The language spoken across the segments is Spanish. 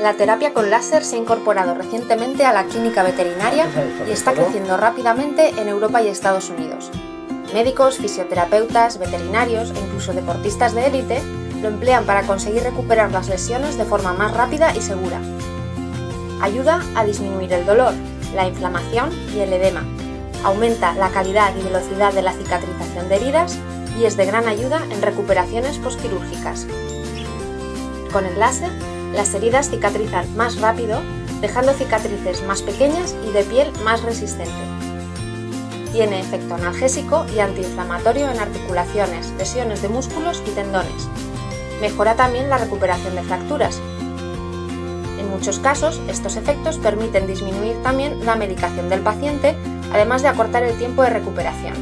La terapia con láser se ha incorporado recientemente a la clínica veterinaria y está creciendo rápidamente en Europa y Estados Unidos. Médicos, fisioterapeutas, veterinarios e incluso deportistas de élite lo emplean para conseguir recuperar las lesiones de forma más rápida y segura. Ayuda a disminuir el dolor, la inflamación y el edema. Aumenta la calidad y velocidad de la cicatrización de heridas y es de gran ayuda en recuperaciones posquirúrgicas. Con el láser, las heridas cicatrizan más rápido, dejando cicatrices más pequeñas y de piel más resistente. Tiene efecto analgésico y antiinflamatorio en articulaciones, lesiones de músculos y tendones. Mejora también la recuperación de fracturas. En muchos casos, estos efectos permiten disminuir también la medicación del paciente, además de acortar el tiempo de recuperación.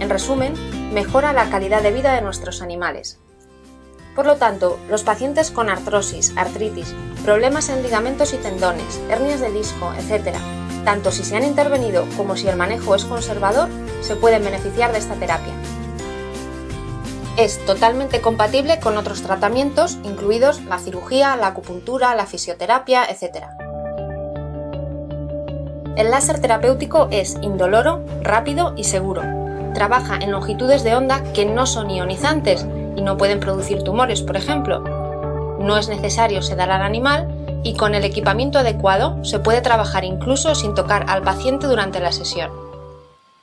En resumen, mejora la calidad de vida de nuestros animales. Por lo tanto, los pacientes con artrosis, artritis, problemas en ligamentos y tendones, hernias de disco, etc., tanto si se han intervenido como si el manejo es conservador, se pueden beneficiar de esta terapia. Es totalmente compatible con otros tratamientos, incluidos la cirugía, la acupuntura, la fisioterapia, etc. El láser terapéutico es indoloro, rápido y seguro. Trabaja en longitudes de onda que no son ionizantes y no pueden producir tumores, por ejemplo. No es necesario sedar al animal y con el equipamiento adecuado se puede trabajar incluso sin tocar al paciente durante la sesión.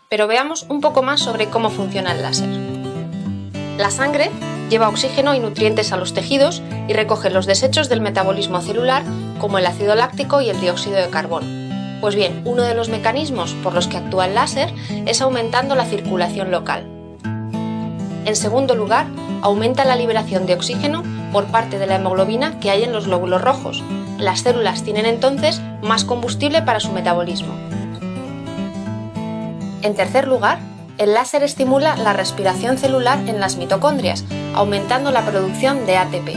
Pero veamos un poco más sobre cómo funciona el láser. La sangre lleva oxígeno y nutrientes a los tejidos y recoge los desechos del metabolismo celular como el ácido láctico y el dióxido de carbono. Pues bien, uno de los mecanismos por los que actúa el láser es aumentando la circulación local. En segundo lugar, aumenta la liberación de oxígeno por parte de la hemoglobina que hay en los glóbulos rojos. Las células tienen entonces más combustible para su metabolismo. En tercer lugar, el láser estimula la respiración celular en las mitocondrias, aumentando la producción de ATP.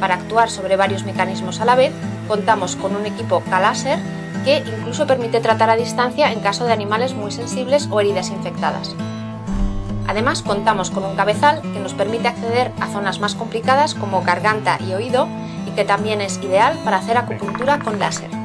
Para actuar sobre varios mecanismos a la vez, contamos con un equipo K-Láser que incluso permite tratar a distancia en caso de animales muy sensibles o heridas infectadas. Además, contamos con un cabezal que nos permite acceder a zonas más complicadas como garganta y oído y que también es ideal para hacer acupuntura con láser.